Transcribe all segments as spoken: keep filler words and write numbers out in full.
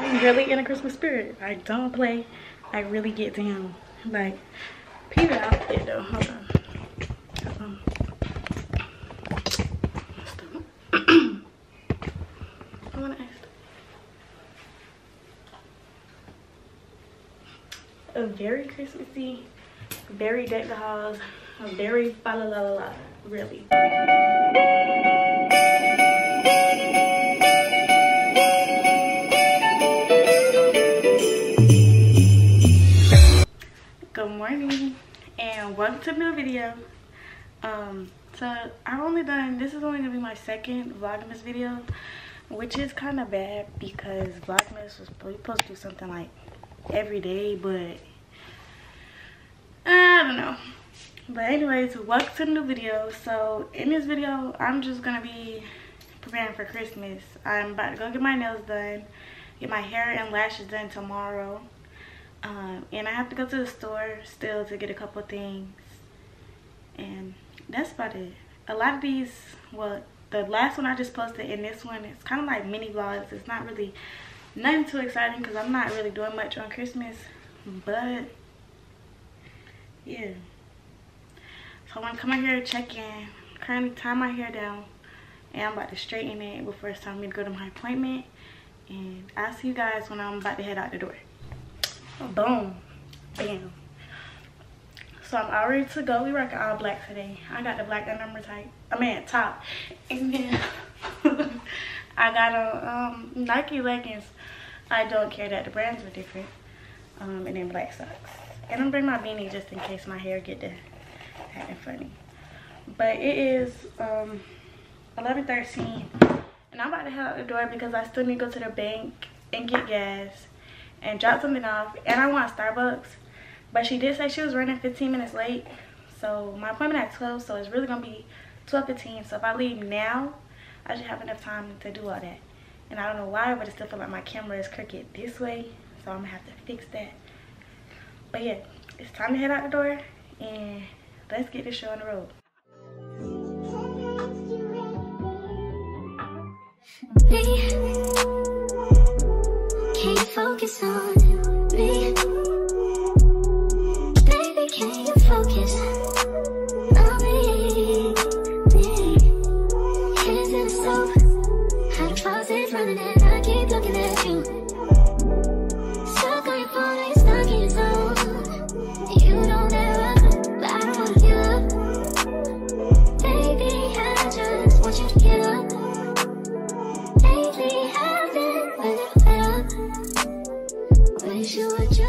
I'm really in a Christmas spirit. I don't play. I really get down. Like, peep it out there though. Hold on. I want to ask them. A very Christmassy, very deck the halls, a very fa la la la la, really. Good morning and welcome to a new video. Um, so I've only done, this is only gonna be my second Vlogmas video, which is kind of bad because Vlogmas was supposed to do something like every day, but I don't know. But anyways, welcome to the new video. So in this video, I'm just gonna be preparing for Christmas. I'm about to go get my nails done, get my hair and lashes done tomorrow, um, and I have to go to the store still to get a couple things, and that's about it. A lot of these, well, the last one I just posted and this one, it's kind of like mini vlogs. It's not really nothing too exciting because I'm not really doing much on Christmas, but yeah. So I'm gonna come out here, check in, currently tie my hair down, and I'm about to straighten it before it's time for me to go to my appointment, and I'll see you guys when I'm about to head out the door. Boom, bam. So I'm all ready to go. We rocking all black today. I got the black number type. I mean top. And then I got a um, Nike leggings. I don't care that the brands were different. Um, and then black socks. And I'm bring my beanie just in case my hair get done. Acting funny. But it is um, eleven thirteen, and I'm about to head out the door because I still need to go to the bank and get gas and drop something off. And I want Starbucks. But she did say she was running fifteen minutes late, so my appointment at twelve, so it's really gonna be twelve fifteen. So if I leave now, I should have enough time to do all that. And I don't know why, but it still feels like my camera is crooked this way, so I'm gonna have to fix that. But yeah, it's time to head out the door, and let's get this show on the road. Can't focus on me.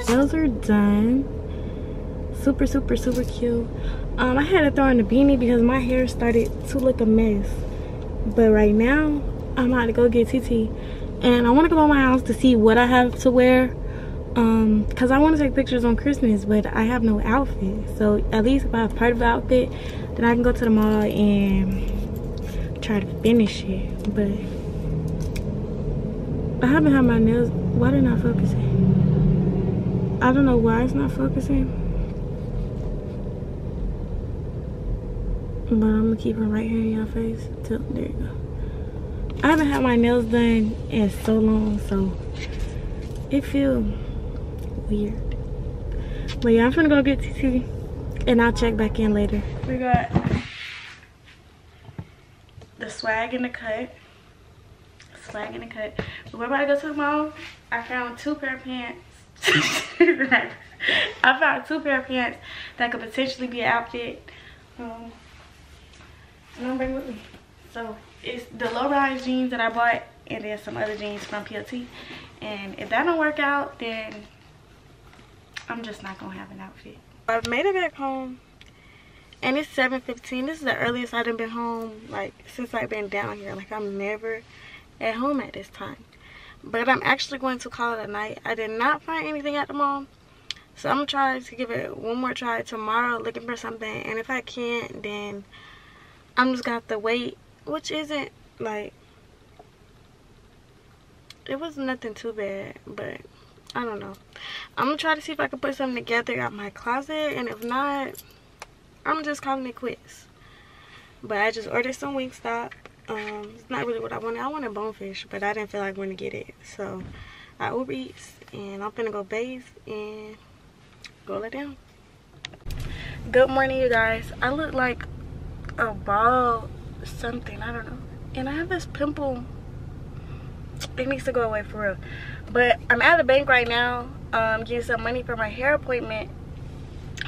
Nails are done. Super, super, super cute. Um, I had to throw in the beanie because my hair started to look a mess. But right now, I'm about to go get T T. And I want to go by my house to see what I have to wear. Um, because I want to take pictures on Christmas, but I have no outfit. So at least if I have part of the outfit, then I can go to the mall and try to finish it. But I haven't had my nails. Why didn't I focus it? I don't know why it's not focusing, but I'm gonna keep it right here in your face till there you go. I haven't had my nails done in so long, so it feels weird. But yeah, I'm gonna go get T T and I'll check back in later. We got the swag in the cut. Swag in the cut. But we're about to go to the mall. I found two pair of pants. I found two pair of pants that could potentially be an outfit, um, and I'm bringing with me. So it's the low-rise jeans that I bought, and then some other jeans from P L T. And if that don't work out, then I'm just not gonna have an outfit. I've made it back home, and it's seven fifteen. This is the earliest I've been home like since I've been down here. Like I'm never at home at this time. But I'm actually going to call it a night. I did not find anything at the mall, so I'm going to try to give it one more try tomorrow, looking for something. And if I can't, then I'm just going to have to wait, which isn't, like, it was nothing too bad, but I don't know. I'm going to try to see if I can put something together out my closet, and if not, I'm just calling it quits. But I just ordered some Wingstop. Um, it's not really what I wanted. I wanted Bonefish, but I didn't feel like going to get it. So I Uber Eats, and I'm finna go bathe and go lay down. Good morning, you guys. I look like a bald something, I don't know. And I have this pimple. It needs to go away for real. But I'm at the bank right now, um, getting some money for my hair appointment,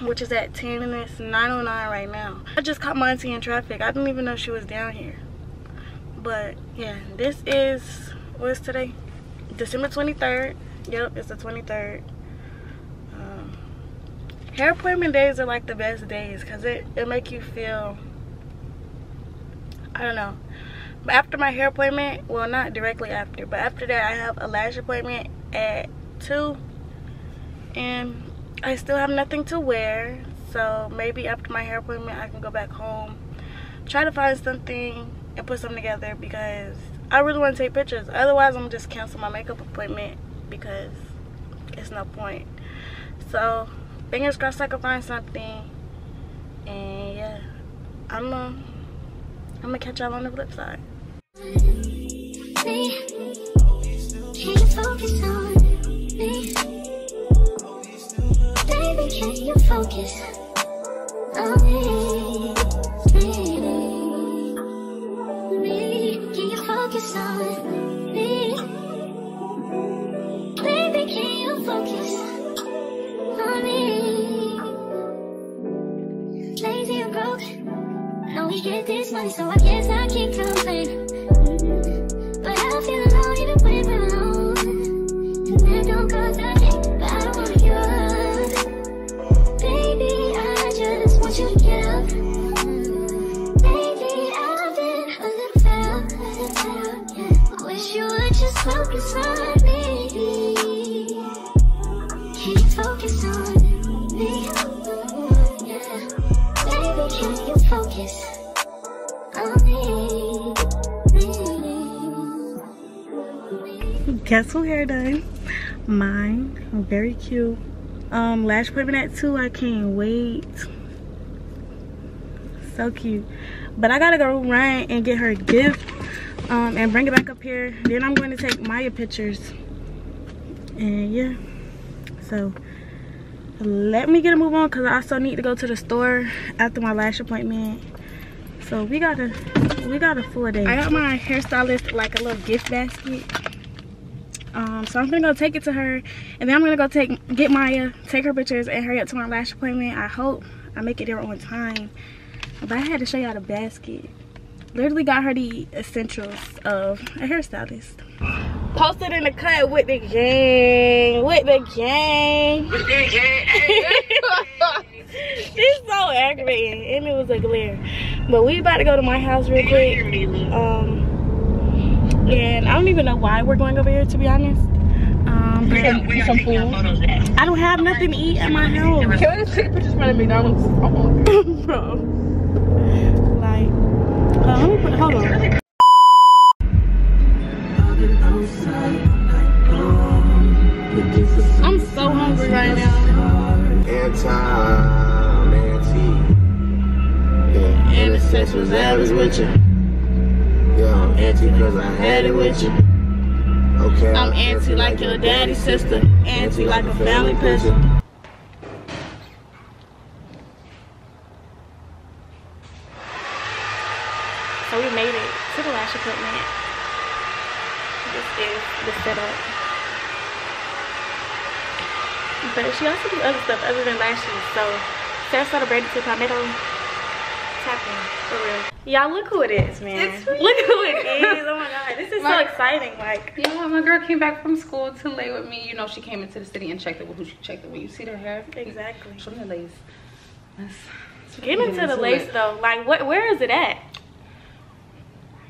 which is at ten, and it's nine oh nine right now. I just caught my auntie in traffic. I didn't even know she was down here. But yeah, this is, what is today? December twenty-third. Yep, it's the twenty-third. Um, hair appointment days are like the best days because it, it make you feel, I don't know. But after my hair appointment, well, not directly after, but after that I have a lash appointment at two, and I still have nothing to wear, so maybe after my hair appointment I can go back home, try to find something and put something together, because I really want to take pictures. Otherwise I'm just cancel my makeup appointment because it's no point. So fingers crossed I can find something, and yeah, I'm gonna I'm gonna catch y'all on the flip side. Can you focus on me? Baby, baby, can you focus on me? Baby, can you focus on me? Lazy and broke. Now we get this money, so I guess I can't complain. Mm-hmm. But I feel alone even when we're alone. And that don't cause I think, but I don't want to give up. You to get up. Lately I've been a little fed up, a little fed up, yeah. I wish you would just focus on me. Can you focus on me? Yeah. Baby, can you focus on me? Guess who hair done? Mine. I'm very cute. Um, lash appointment at two. I can't wait. So cute. But I gotta go run and get her a gift, um, and bring it back up here. Then I'm going to take Maya pictures, and yeah, so let me get a move on because I also need to go to the store after my lash appointment. So we got a we got a full day. I got my hairstylist like a little gift basket, um, so I'm gonna go take it to her, and then I'm gonna go take get Maya, take her pictures, and hurry up to my lash appointment. I hope I make it there on time. But I had to show y'all the basket. Literally got her the essentials of a hairstylist. Posted in the cut with the gang. With the gang. With the gang. She's so aggravating. And it was a glare. But we about to go to my house real quick. Um, and I don't even know why we're going over here, to be honest. Um, some, some food. I don't have nothing to eat at my house. Can we just take pictures from the McDonald's? Oh, bro. Like, uh, let me put, hold on. I'm so hungry right now. Anti, yeah, and the sex was average with you. Yeah, I'm anti because I had it with you. Okay. I'm anti like your daddy, sister. Anti like a family picture. So we made it to the lash appointment. This is the setup. But she also do other stuff other than lashes. So that's not a brand new palmetto. Tapping for real. Y'all, look who it is, man. It's me. Look who it is. Oh my god, this is like, so exciting. Like, you know what? My girl came back from school to lay with me. You know, she came into the city and checked it with who she checked it with. You see their hair? Exactly. Show me the lace. That's, that's Get into the lace it. though. Like, what? Where is it at?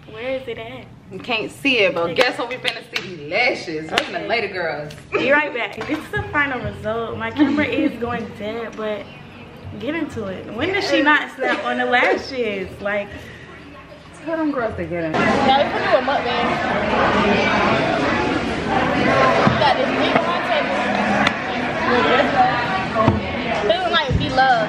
Where is it at? You can't see it, but guess what? We've been to see lashes. Okay. We're the later girls. Be right back. This is the final result. My camera is going dead, but get into it. When does she not snap on the lashes? Like, tell them girls to get in. Now, if we do a mukbang, we got this big one table. Feeling like we love.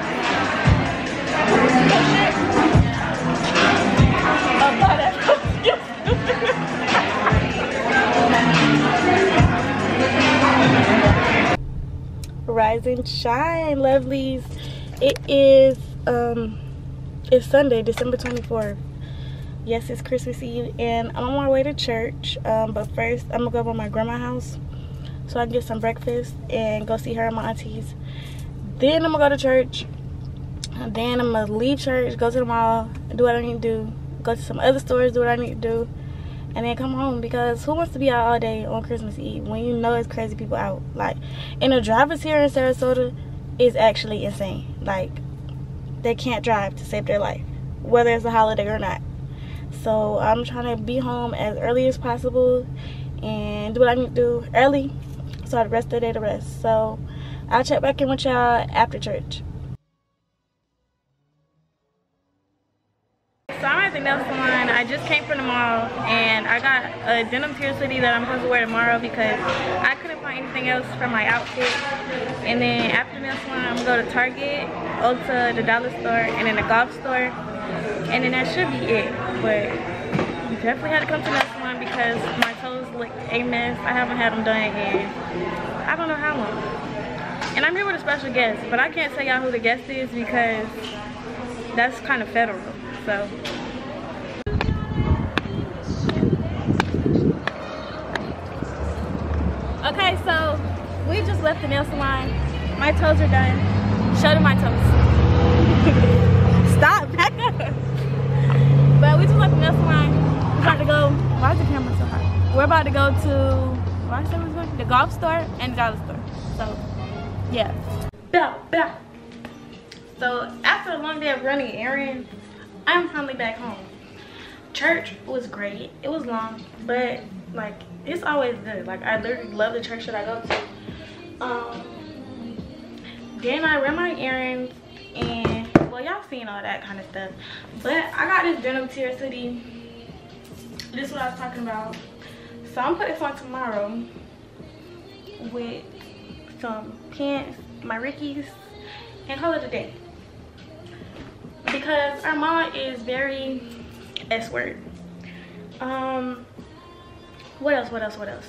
rise and shine, lovelies. It is um it's Sunday, December twenty-fourth. Yes, it's Christmas Eve, and I'm on my way to church. Um, but first, I'm gonna go over my grandma's house so I can get some breakfast and go see her and my aunties. Then I'm gonna go to church. Then I'm gonna leave church, go to the mall, do what I need to do, go to some other stores, do what I need to do, and then come home, because who wants to be out all day on Christmas Eve when you know it's crazy people out? Like, and the drivers here in Sarasota is actually insane. Like, they can't drive to save their life, whether it's a holiday or not. So I'm trying to be home as early as possible and do what I need to do early so I rest the day to rest. So I'll check back in with y'all after church. So I'm at the nail salon. I just came from the mall and I got a denim tier hoodie that I'm supposed to wear tomorrow because I couldn't find anything else for my outfit. And then after the nail salon, I'm gonna go to Target, Ulta, the dollar store, and then the golf store. And then that should be it. But you definitely had to come to the next one because my toes look a mess. I haven't had them done in I don't know how long. And I'm here with a special guest, but I can't tell y'all who the guest is because that's kind of federal. So okay, so we just left the nail salon. My toes are done. Show them my toes. Stop, back up. But we just left the nail salon. We're about to go. Why is the camera so hot? We're about to go to why is that going? The golf store and the dollar store. So yeah. Blah, blah. So after a long day of running errands, I'm finally back home. Church was great. It was long, but like it's always good. Like I literally love the church that I go to. Um, then I ran my errands and well, y'all seen all that kind of stuff. But I got this denim tier hoodie. This is what I was talking about. So I'm putting this on tomorrow with some pants, my Rickies, and call it a day. Because our mom is very S-word. Um, what else, what else, what else?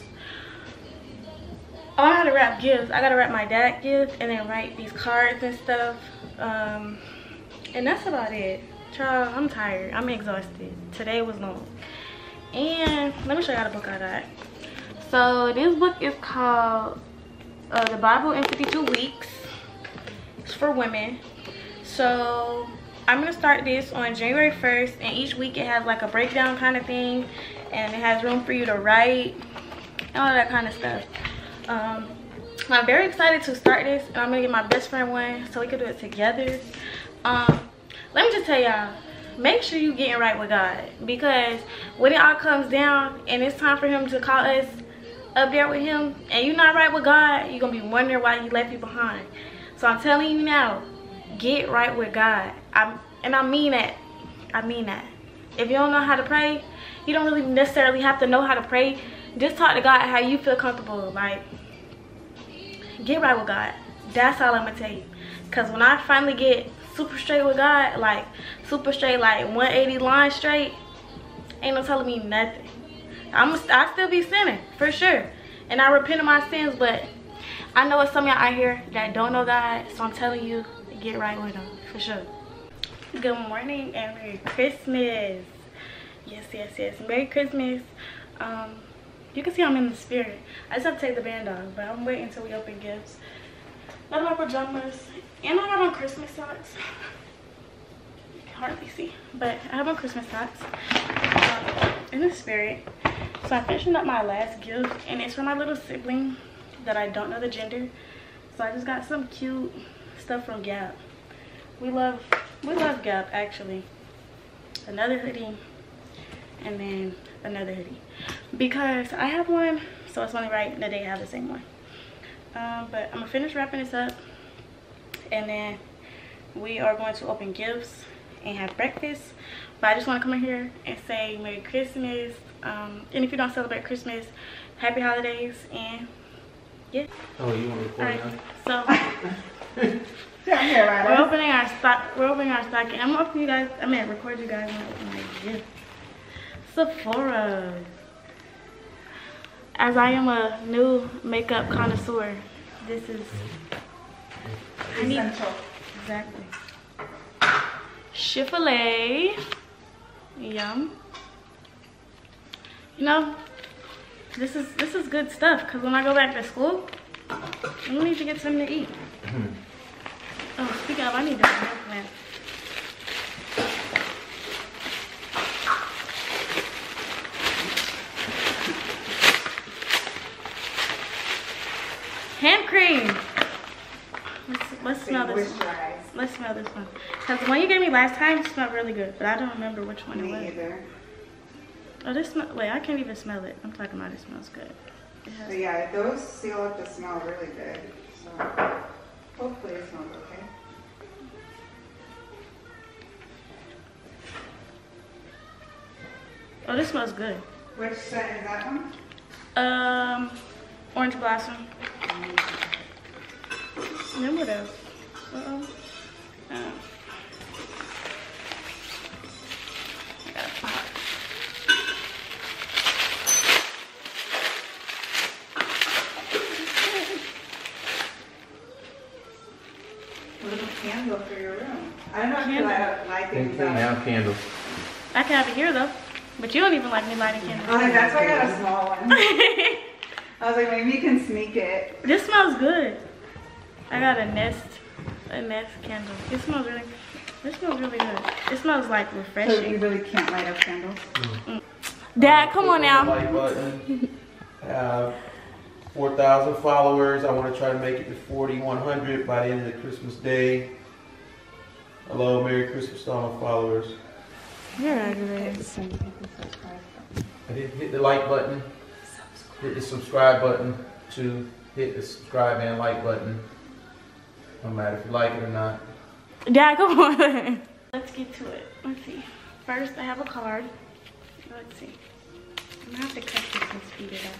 Oh, I had to wrap gifts. I gotta wrap my dad gifts and then write these cards and stuff. Um, and that's about it. Child, I'm tired. I'm exhausted. Today was long. And let me show y'all the book I got. So this book is called uh, The Bible in fifty-two weeks. It's for women. So I'm gonna start this on January first, and each week it has like a breakdown kind of thing, and it has room for you to write and all that kind of stuff. Um, I'm very excited to start this, and I'm gonna get my best friend one so we can do it together. Um, let me just tell y'all, make sure you getting right with God, because when it all comes down and it's time for him to call us up there with him and you're not right with God, you're gonna be wondering why he left you behind. So I'm telling you now, get right with God. I'm, and I mean that. I mean that. If you don't know how to pray, you don't really necessarily have to know how to pray. Just talk to God how you feel comfortable. Like, get right with God. That's all I'm gonna tell you. Cause when I finally get super straight with God, like super straight, like one eighty line straight, ain't no telling me nothing. I'm I still be sinning for sure, and I repent of my sins. But I know it's some of y'all out here that don't know God, so I'm telling you, get right with him for sure. Good morning and Merry Christmas. Yes, yes, yes. Merry Christmas. Um, you can see I'm in the spirit. I just have to take the band off, but I'm waiting until we open gifts. Love my pajamas, and I have on Christmas socks. You can hardly see, but I have on Christmas socks. Um, in the spirit. So I'm finishing up my last gift, and it's for my little sibling that I don't know the gender. So I just got some cute stuff from Gap. We love we love Gap actually. Another hoodie and then another hoodie. Because I have one, so it's only right that they have the same one. Um, but I'm gonna finish wrapping this up and then we are going to open gifts and have breakfast. But I just wanna come in here and say Merry Christmas. Um, and if you don't celebrate Christmas, happy holidays and yeah. Oh, you want to record right, now? So we're opening our stock. We're opening our stocking. I'm gonna open you guys. I mean, record you guys. Yes. Sephora. As I am a new makeup connoisseur, this is I need essential. Exactly. Chick-fil-A. Yum. You know, this is this is good stuff, because when I go back to school, I'm gonna need to get something to eat. Oh, speak up, I need that milk, man. Hand cream. Let's, let's smell this one. Let's smell this one. Because the one you gave me last time smelled really good, but I don't remember which one it was. Me either. Oh, this smell, wait, I can't even smell it. I'm talking about it smells good. It has so yeah, those seal up the smell really good. So hopefully it smells okay. Oh, this smells good. Which scent is that one? Um, Orange Blossom. Mm-hmm. Then what else? Uh-oh. Oh. I got a pot. A little candle for your room. I don't know if you like lighting candles. I have candles. I can have it here though. But you don't even like me lighting candles. Oh, like, that's why I got a small one. I was like, maybe you can sneak it. This smells good. I got a nest. A nest candle. It smells really it smells really good. It smells like refreshing. So you really can't light up candles. Mm. Dad, come on now. I have four thousand followers. I want to try to make it to forty-one hundred by the end of the Christmas day. Hello, Merry Christmas to all my followers. You're aggravated. I didn't hit the like button. Hit the subscribe button to hit the subscribe and like button. No matter if you like it or not. Yeah, come on. Let's get to it. Let's see. First, I have a card. Let's see. I'm gonna have to cut this and speed it up.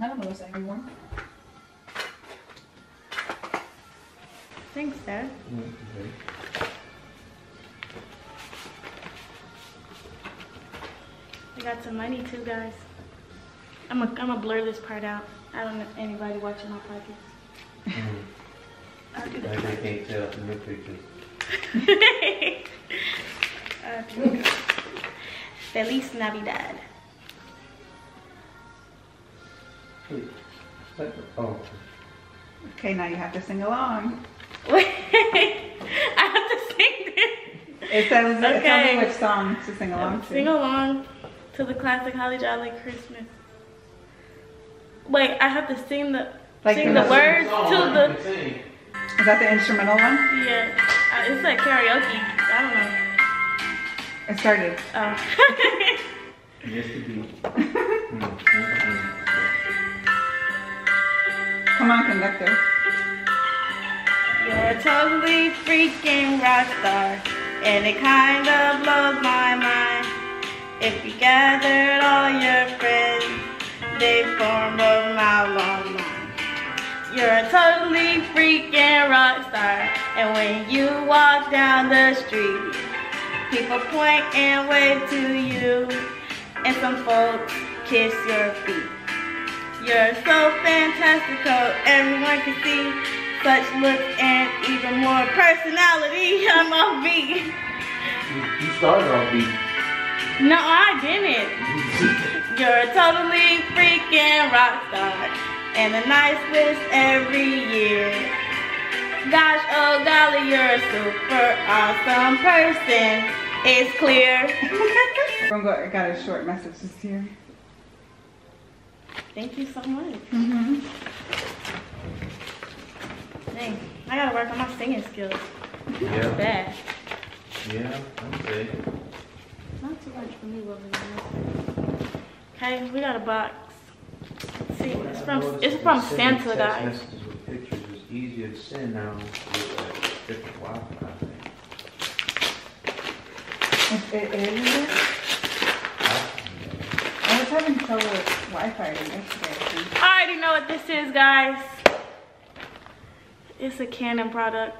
I don't know, is that everyone? I think so. Mm-hmm. I got some money too, guys. I'm gonna I'm blur this part out. I don't know if anybody watching my podcast. Mm-hmm. I'll do that. I can't tell from your pictures. uh, Feliz Navidad. Oh. Okay, now you have to sing along. I have to sing this. It says, okay. Tell me which song to sing along to. Sing along to the classic Holly Jolly Christmas. Wait, I have to sing the like sing the words to the. Is that the instrumental one? Yeah, uh, it's like karaoke. I don't know. It started. Oh. Yes, it did. Come on, conductor. You're totally freaking rock star, and it kind of blows my mind. If you gathered all your friends, they form a mile long line. You're a totally freaking rock star, and when you walk down the street, people point and wave to you, and some folks kiss your feet. You're so fantastical, everyone can see such looks and even more personality. I'm on beat. You started on beat. No, I didn't. You're a totally freaking rock star, and a nice list every year. Gosh, oh golly, you're a super awesome person. It's clear. I got a short message this year. Thank you so much. Mm-hmm. Dang, I gotta work on my singing skills. Yeah. That's bad. Yeah, I'm good. Not too much for me, William. Okay, we got a box. Let's see, it's from it's from Santa, guys. Pictures is easier to send now with different Wi-Fi. It is. was having trouble with Wi-Fi yesterday. I already know what this is, guys. It's a Canon product.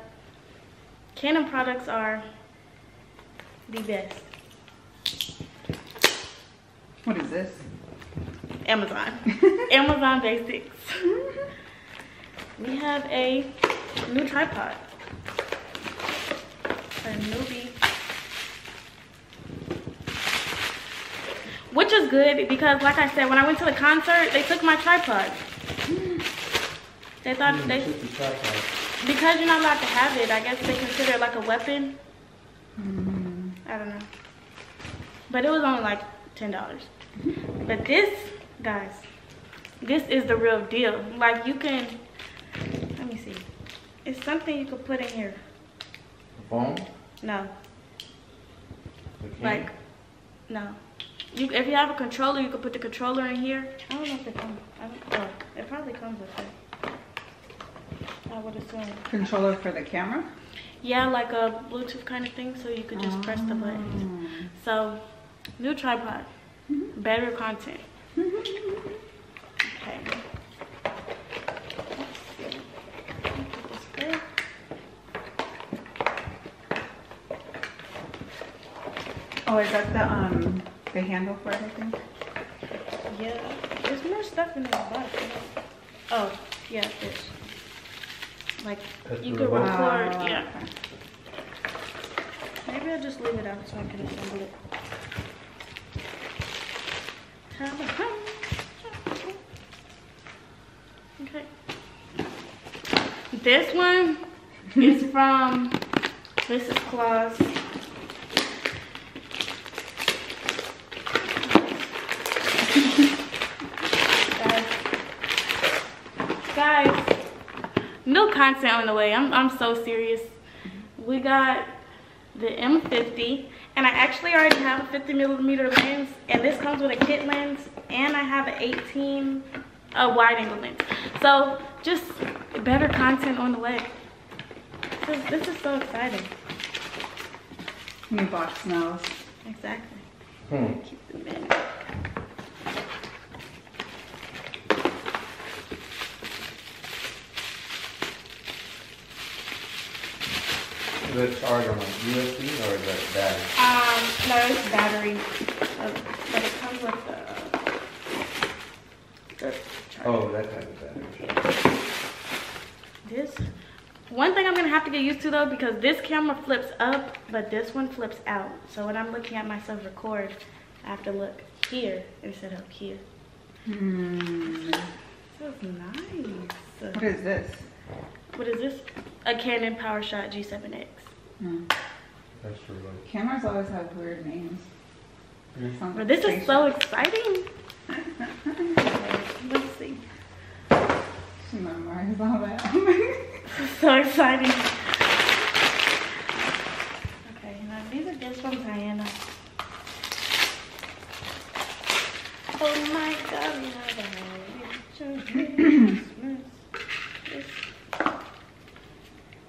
Canon products are the best. What is this? Amazon. Amazon Basics. We have a new tripod. A newbie. Which is good because, like I said, when I went to the concert, they took my tripod. They thought mm, they, because you're not allowed to have it, I guess they consider it like a weapon. Mm. I don't know. But it was only like ten dollars. But this, guys, this is the real deal. Like, you can, let me see. It's something you could put in here. A phone? No. Like, no. You, if you have a controller, you can put the controller in here. I don't know if it comes. I don't, oh, it probably comes with it. I would assume. Controller for the camera? Yeah, like a Bluetooth kind of thing, so you could just oh. press the buttons. So, new tripod. Mm-hmm. Better content. Okay. Oh, is that the um the handle for everything? Yeah. There's more stuff in this box. Oh, yeah, this. Like That's you could record, oh, yeah. Okay. Maybe I'll just leave it out so I can assemble it. Okay. This one is from Missus Claus. Guys. Guys, new content on the way. I'm I'm so serious. We got the M fifty. And I actually already have a fifty millimeter lens, and this comes with a kit lens, and I have an eighteen, a wide angle lens. So just better content on the way. This, this is so exciting. New box smells. Exactly. Hmm. Keep them in. Is it charged on U S B or is it battery? Um, no, it's battery. Oh, but it comes with the, the charger. Oh, that type of battery. Yeah. This. One thing I'm going to have to get used to, though, because this camera flips up, but this one flips out. So when I'm looking at myself record, I have to look here instead of here. Hmm. This is nice. What is this? What is this? A Canon PowerShot G seven X. Mm. That's true. Cameras always have weird names. Mm. But this is so exciting. Let's see. She memorized all that. This is so exciting. Okay, now these are just from Tiana. Oh my God, we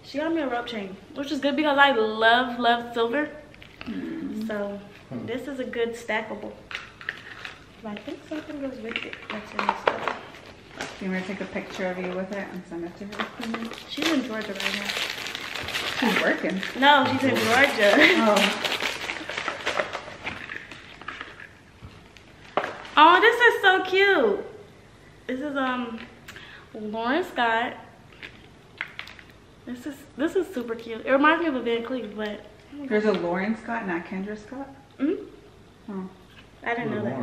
she got me a rope chain, which is good because I love, love silver. Mm. So this is a good stackable. But I think something goes with it. That's in this stuff. You want to take a picture of you with it and send it to her? She's in Georgia right now. She's working. No, she's in Georgia. Oh. Oh, this is so cute. This is um, Lauren Scott. This is this is super cute. It reminds me of a Van Cleef, but there's a Lauren Scott, not Kendra Scott. Mm-hmm. Oh, I didn't know that.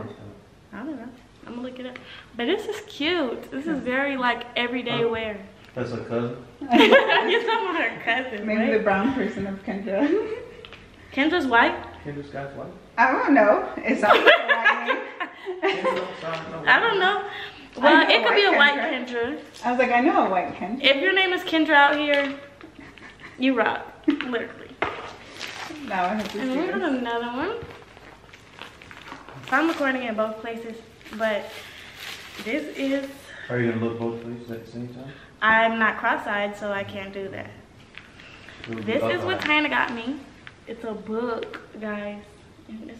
I don't know. I'm gonna look it up. But this is cute. This is very like everyday oh, wear. That's a cousin. You're talking about her cousin. Maybe right? The brown person of Kendra. Kendra's white. Kendra Scott's white. I don't know. It's not. I don't know. Well, it could be a white Kendra. I was like, I know a white Kendra. If your name is Kendra out here, you rock, literally. Now I have to and we got another one. I'm recording in both places, but this is... Are you going to look both places at the same time? I'm not cross-eyed, so I can't do that. This is what Tiana got me. It's a book, guys.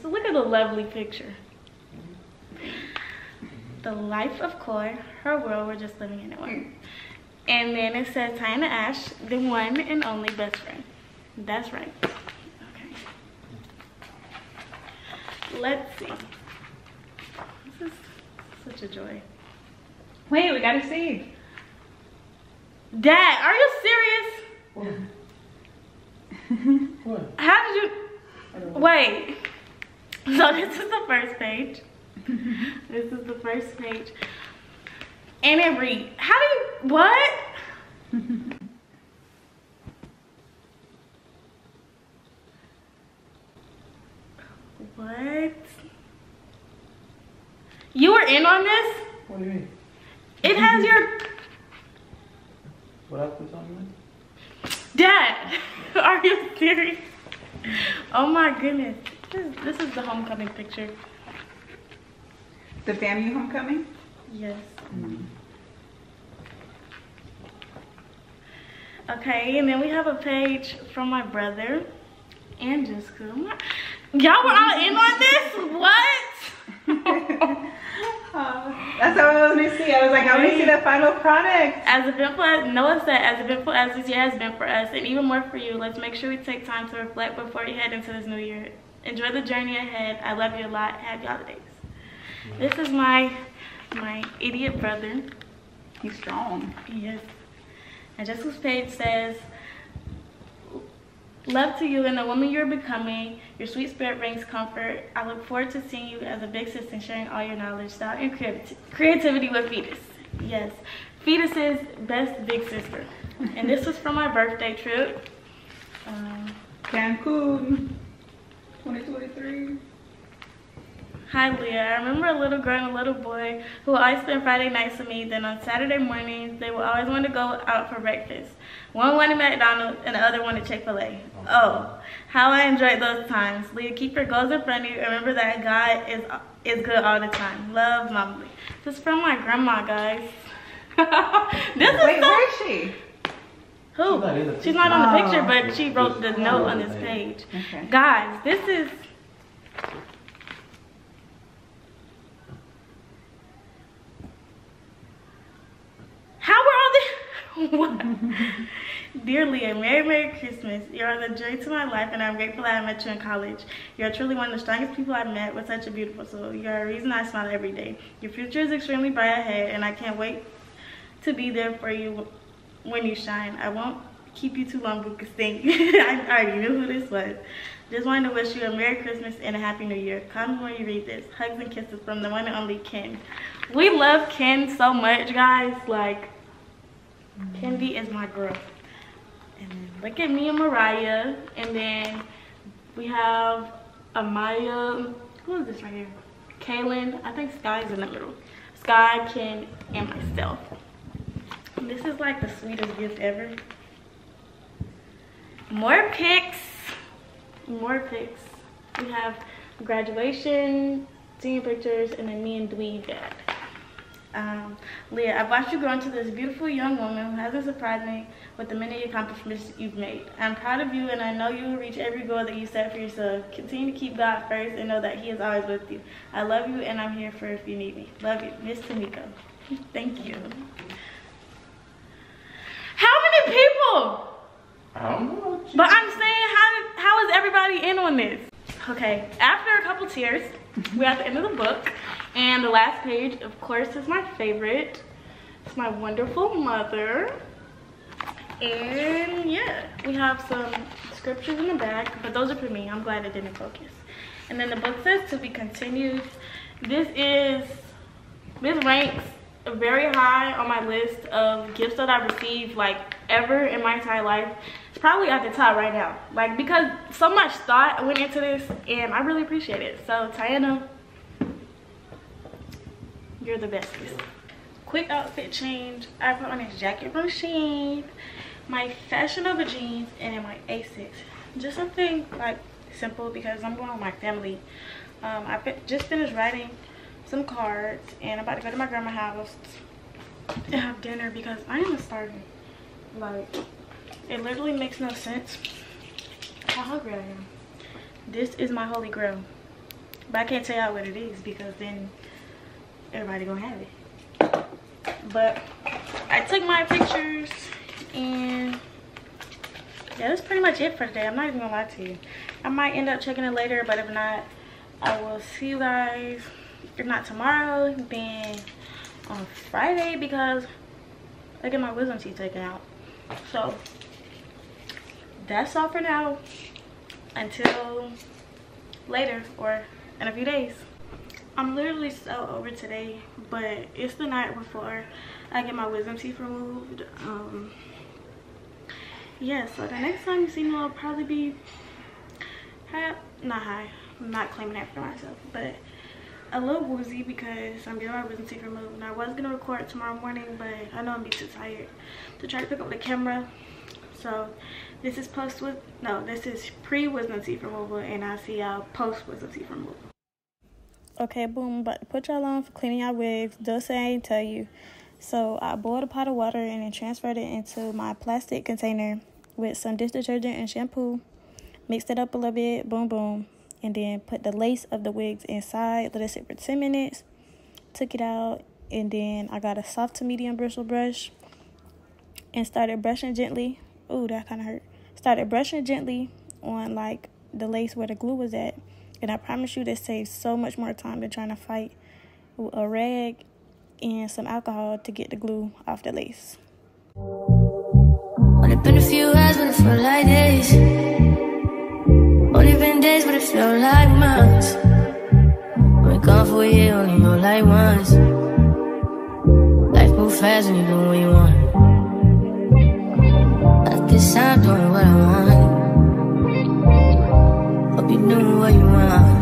Look at the lovely picture. Mm-hmm. the life of Core, her world, we're just living in it one. And then it says Tiana Ash, the one and only best friend. That's right. Okay. Let's see. This is such a joy. Wait, we gotta see. Dad, are you serious? What? What? How did you? Wait. So this is the first page. This is the first page. And it reads, how do you, what? What? You were in on this? What do you mean? It has your. What else was on there? Dad, are you serious? Oh my goodness. This, this is the homecoming picture. The family homecoming? Yes. Mm-hmm. Okay, and then we have a page from my brother, Andrew. Y'all were all in on this? What? Oh, that's what I was going to see. I was like, I want to see the final product. As eventful as Noah said, as eventful as this year has been for us, and even more for you, let's make sure we take time to reflect before you head into this new year. Enjoy the journey ahead. I love you a lot. Happy holidays. This is my my idiot brother. He's strong. Yes. And Jessica's page says, love to you and the woman you're becoming. Your sweet spirit brings comfort. I look forward to seeing you as a big sister and sharing all your knowledge, style, and creativity, creativity with Fetus. Yes. Fetus's best big sister. And this was from my birthday trip. Um, Cancun, twenty twenty-three. Hi Leah, I remember a little girl and a little boy who always spent Friday nights with me, then on Saturday mornings, they would always want to go out for breakfast. One wanted McDonald's and the other wanted Chick-fil-A. Oh, how I enjoyed those times. Leah, keep your goals in front of you. Remember that God is is good all the time. Love, Mama Lee. This is from my grandma, guys. This is Wait, so where is she? Who? She's, She's not on the picture, but she wrote the note on this page. Okay. Guys, this is... How were all the what? Dear Leah, Merry Merry Christmas. You are the joy to my life and I'm grateful that I met you in college. You're truly one of the strongest people I've met with such a beautiful soul. You're a reason I smile every day. Your future is extremely bright ahead and I can't wait to be there for you when you shine. I won't keep you too long because thank you. I already knew who this was. Just wanted to wish you a Merry Christmas and a Happy New Year. Come when you read this. Hugs and kisses from the one and only Ken. We love Ken so much, guys. Like, Kendi is my girl. And then look at me and Mariah. And then we have Amaya. Who is this right here? Kaylin. I think Sky's in the middle. Sky, Ken, and myself. This is like the sweetest gift ever. More pics. More pics. We have graduation, senior pictures, and then me and Dwee Dad. Um, Leah, I've watched you grow into this beautiful young woman who hasn't surprised me with the many accomplishments you've made. I'm proud of you and I know you will reach every goal that you set for yourself. Continue to keep God first and know that He is always with you. I love you and I'm here for if you need me. Love you, Miss Tamika. Thank you. How many people? I don't know. But I'm saying, how, did, how is everybody in on this? Okay, after a couple tears, we're at the end of the book. And the last page, of course, is my favorite. It's my wonderful mother. And yeah, we have some scriptures in the back, but those are for me. I'm glad I didn't focus. And then the book says to be continued. This is, this ranks very high on my list of gifts that I've received like ever in my entire life. It's probably at the top right now. Like, because so much thought went into this and I really appreciate it. So Tiana, you're the best. Quick outfit change. I put on this jacket from Shein, my Fashion Nova jeans, and then my Asics. Just something like simple because I'm going with my family. Um, I just finished writing some cards and I'm about to go to my grandma's house to have dinner because I am starving. Like, it literally makes no sense how hungry I am. This is my holy grail. But I can't tell y'all what it is because then everybody gonna have it. But I took my pictures, and yeah, that's pretty much it for today. I'm not even gonna lie to you. I might end up checking it later, but if not, I will see you guys, if not tomorrow, then on Friday, because I get my wisdom teeth taken out. So that's all for now. Until later or in a few days. I'm literally so over today, but it's the night before I get my wisdom teeth removed. Um, yeah, so the next time you see me, I'll probably be high, not high, I'm not claiming that for myself, but a little woozy because I'm getting my wisdom teeth removed. And I was going to record tomorrow morning, but I know I'm be too tired to try to pick up the camera. So this is post with no, this is pre-wisdom teeth removal, and I see y'all post-wisdom teeth removal. Okay, boom, but put y'all on for cleaning y'all wigs. Does say I ain't tell you. So I boiled a pot of water and then transferred it into my plastic container with some dish detergent and shampoo. Mixed it up a little bit, boom, boom, and then put the lace of the wigs inside. Let it sit for ten minutes. Took it out, and then I got a soft to medium bristle brush and started brushing gently. Ooh, that kind of hurt. Started brushing gently on, like, the lace where the glue was at. And I promise you this saves so much more time than trying to fight with a rag and some alcohol to get the glue off the lace. Only been a few hours, but it felt like days. Only been days, but it felt like months. Been gone for a year, only know like once. Life moves fast when you do what you want. Guess I'm doing what I want. Hope you doing what you want.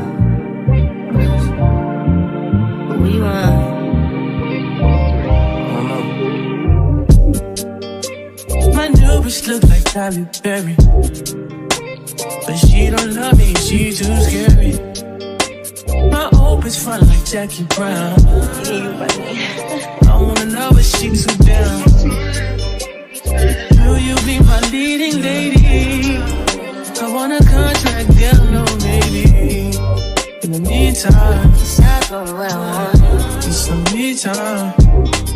What you want. My new bitch look like Tali Berry, but she don't love me, she too scary. My old bitch fun like Jackie Brown. I wanna know but she too down. Will you be my leading lady? I wanna contract, girl, no maybe. In the meantime, it's not going well, huh? Just some me time.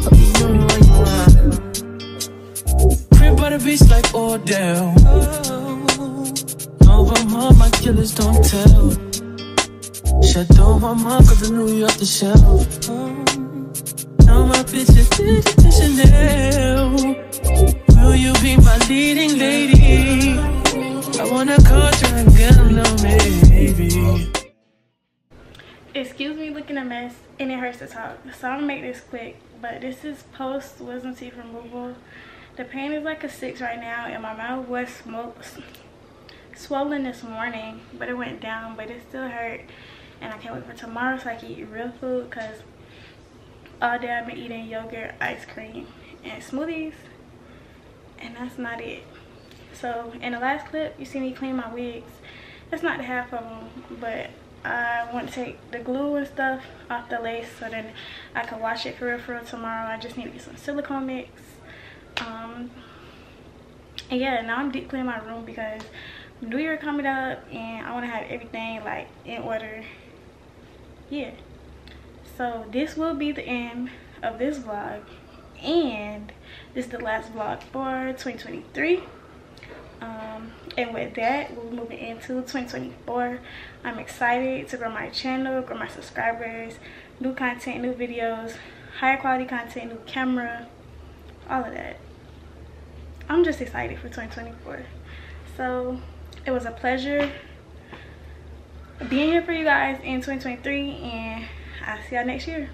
Hope you doing what you want. Crib by the beach like Ordell. No, I'm on my killers don't tell. Shut down my mom cause I knew you off the shelf. Now my bitch is Chanel. Will you be my leading lady? I wanna call you and get a little baby. Excuse me looking a mess, and it hurts to talk, so I'm gonna make this quick. But this is post wisdom teeth removal. The pain is like a six right now, and my mouth was smoked, swollen this morning, but it went down, but it still hurt. And I can't wait for tomorrow so I can eat real food, because all day I've been eating yogurt, ice cream, and smoothies. And that's not it. So in the last clip you see me clean my wigs. That's not the half of them, but I want to take the glue and stuff off the lace so then I can wash it for real for real tomorrow. I just need to get some silicone mix. Um and yeah, now I'm deep cleaning my room because New Year coming up and I want to have everything like in order. Yeah, so this will be the end of this vlog, and this is the last vlog for twenty twenty-three. Um and with that, we're moving into twenty twenty-four. I'm excited to grow my channel, grow my subscribers, new content, new videos, higher quality content, new camera, all of that. I'm just excited for twenty twenty-four. So it was a pleasure being here for you guys in twenty twenty-three, and I'll see y'all next year.